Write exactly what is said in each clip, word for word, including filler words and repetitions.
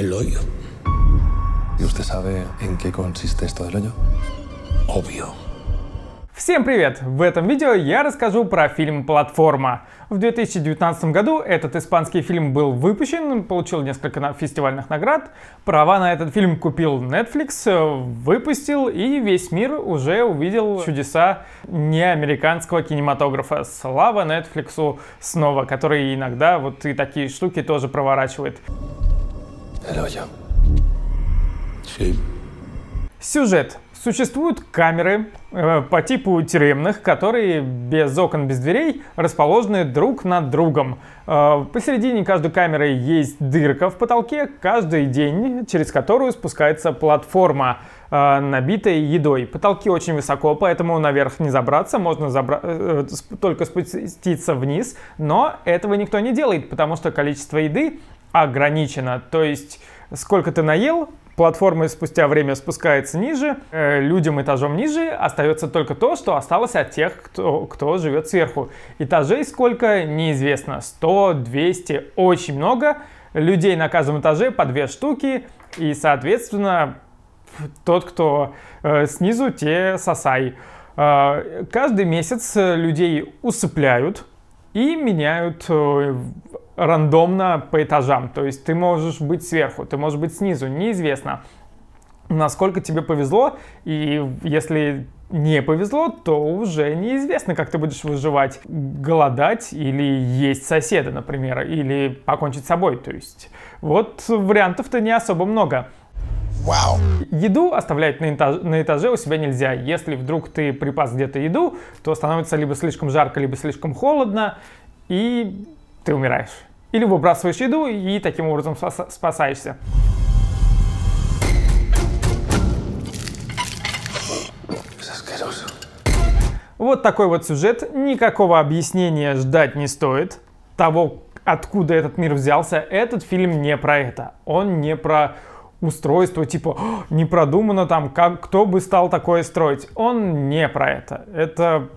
el hoyo. ¿Y usted sabe en qué consiste esto del hoyo? Obvio. Всем привет! В этом видео я расскажу про фильм «Платформа». В две тысячи девятнадцатом году этот испанский фильм был выпущен, получил несколько фестивальных наград, права на этот фильм купил Netflix, выпустил, и весь мир уже увидел чудеса неамериканского кинематографа. Слава Netflix'у снова, который иногда вот и такие штуки тоже проворачивает. Сюжет. Существуют камеры э, по типу тюремных, которые без окон, без дверей расположены друг над другом. Э, посередине каждой камеры есть дырка в потолке каждый день, через которую спускается платформа, э, набитая едой. Потолки очень высоко, поэтому наверх не забраться, можно забра... э, только спуститься вниз, но этого никто не делает, потому что количество еды ограничено. То есть сколько ты наел, платформа спустя время спускается ниже, э, людям этажом ниже остается только то, что осталось от тех, кто, кто живет сверху. Этажей сколько, неизвестно, сто, двести, очень много. Людей на каждом этаже по две штуки, и, соответственно, тот, кто э, снизу, те сосай. Э, каждый месяц людей усыпляют и меняют э, рандомно по этажам, то есть ты можешь быть сверху, ты можешь быть снизу, неизвестно, насколько тебе повезло, и если не повезло, то уже неизвестно, как ты будешь выживать, голодать или есть соседа, например, или покончить с собой, то есть вот вариантов-то не особо много. Wow. Еду оставлять на этаже, на этаже у себя нельзя. Если вдруг ты припас где-то еду, то становится либо слишком жарко, либо слишком холодно, и ты умираешь. Или выбрасываешь еду и таким образом спасаешься. Вот такой вот сюжет. Никакого объяснения ждать не стоит. Того, откуда этот мир взялся, этот фильм не про это. Он не про устройство, типа, не продумано там, как, кто бы стал такое строить. Он не про это. Это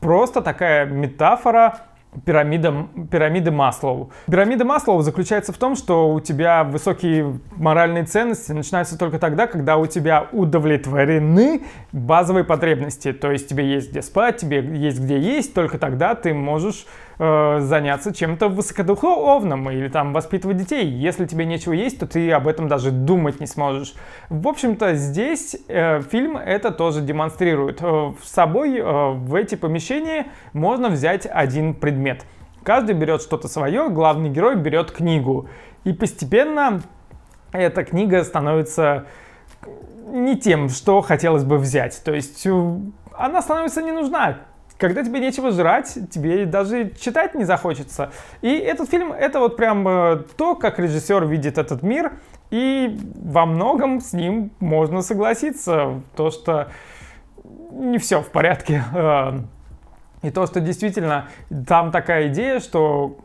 просто такая метафора Пирамида, пирамида Маслоу. Пирамида Маслоу заключается в том, что у тебя высокие моральные ценности начинаются только тогда, когда у тебя удовлетворены базовые потребности. То есть тебе есть где спать, тебе есть где есть, только тогда ты можешь э, заняться чем-то высокодуховным или там воспитывать детей. Если тебе нечего есть, то ты об этом даже думать не сможешь. В общем-то, здесь э, фильм это тоже демонстрирует. Э, с собой э, в эти помещения можно взять один предмет. Каждый берет что-то свое, главный герой берет книгу. И постепенно эта книга становится не тем, что хотелось бы взять. То есть она становится не нужна. Когда тебе нечего жрать, тебе даже читать не захочется. И этот фильм — это вот прям то, как режиссер видит этот мир. И во многом с ним можно согласиться. То, что не все в порядке. И то, что действительно там такая идея, что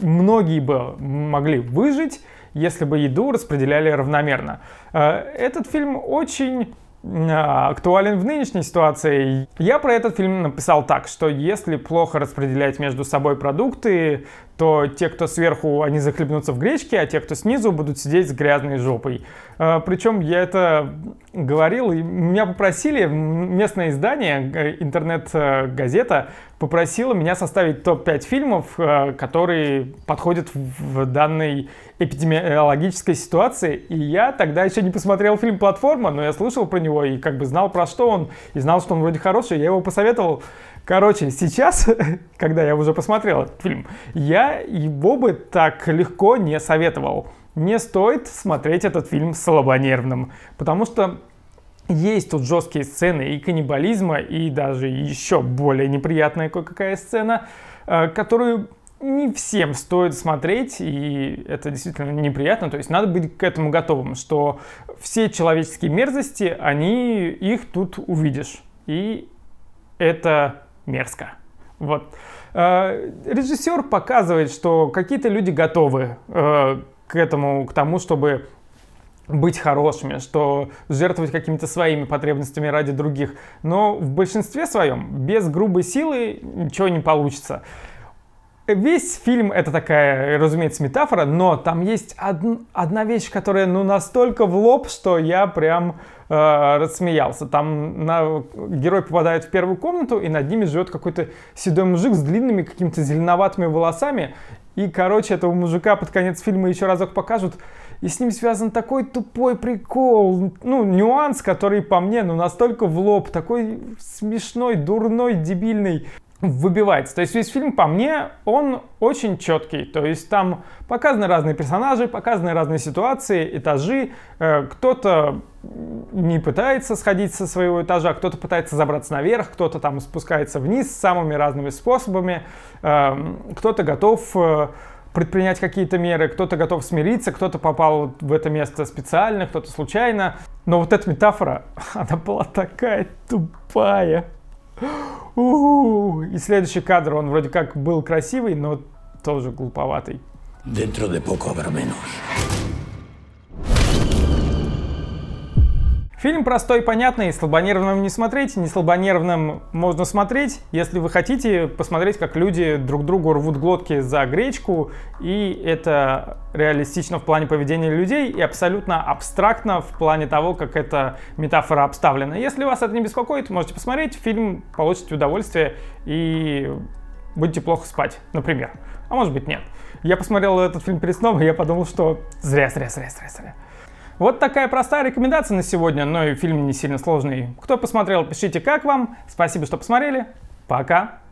многие бы могли выжить, если бы еду распределяли равномерно. Этот фильм очень актуален в нынешней ситуации. Я про этот фильм написал так, что если плохо распределять между собой продукты, то те, кто сверху, они захлебнутся в гречке, а те, кто снизу, будут сидеть с грязной жопой. Причем я это говорил, и меня попросили, местное издание, интернет-газета, попросила меня составить топ пять фильмов, которые подходят в данной эпидемиологической ситуации. И я тогда еще не посмотрел фильм «Платформа», но я слышал про него и как бы знал, про что он, и знал, что он вроде хороший, я его посоветовал. Короче, сейчас, когда я уже посмотрел этот фильм, я его бы так легко не советовал. Не стоит смотреть этот фильм слабонервным, потому что есть тут жесткие сцены и каннибализма, и даже еще более неприятная кое-какая сцена, которую не всем стоит смотреть, и это действительно неприятно. То есть надо быть к этому готовым, что все человеческие мерзости, они их тут увидишь, и это мерзко. Вот. Режиссер показывает, что какие-то люди готовы к этому, к тому, чтобы быть хорошими, что жертвовать какими-то своими потребностями ради других. Но в большинстве своем без грубой силы ничего не получится. Весь фильм это такая, разумеется, метафора, но там есть од- одна вещь, которая ну настолько в лоб, что я прям э, рассмеялся. Там на... герой попадает в первую комнату, и над ними живет какой-то седой мужик с длинными какими-то зеленоватыми волосами. И, короче, этого мужика под конец фильма еще разок покажут. И с ним связан такой тупой прикол, ну, нюанс, который по мне, ну, настолько в лоб, такой смешной, дурной, дебильный. Выбивается. То есть весь фильм, по мне, он очень четкий. То есть там показаны разные персонажи, показаны разные ситуации, этажи. Кто-то не пытается сходить со своего этажа, кто-то пытается забраться наверх, кто-то там спускается вниз самыми разными способами, кто-то готов предпринять какие-то меры, кто-то готов смириться, кто-то попал в это место специально, кто-то случайно. Но вот эта метафора, она была такая тупая. У-у-у. И следующий кадр, он вроде как был красивый, но тоже глуповатый. Dentro de poco habrá menos. Фильм простой и понятный, слабонервным не смотреть, не слабонервным можно смотреть, если вы хотите посмотреть, как люди друг другу рвут глотки за гречку, и это реалистично в плане поведения людей и абсолютно абстрактно в плане того, как эта метафора обставлена. Если вас это не беспокоит, можете посмотреть, фильм, получите удовольствие и будете плохо спать, например. А может быть нет. Я посмотрел этот фильм перед сном, и я подумал, что зря, зря, зря, зря, зря. Вот такая простая рекомендация на сегодня, но и фильм не сильно сложный. Кто посмотрел, пишите, как вам. Спасибо, что посмотрели. Пока!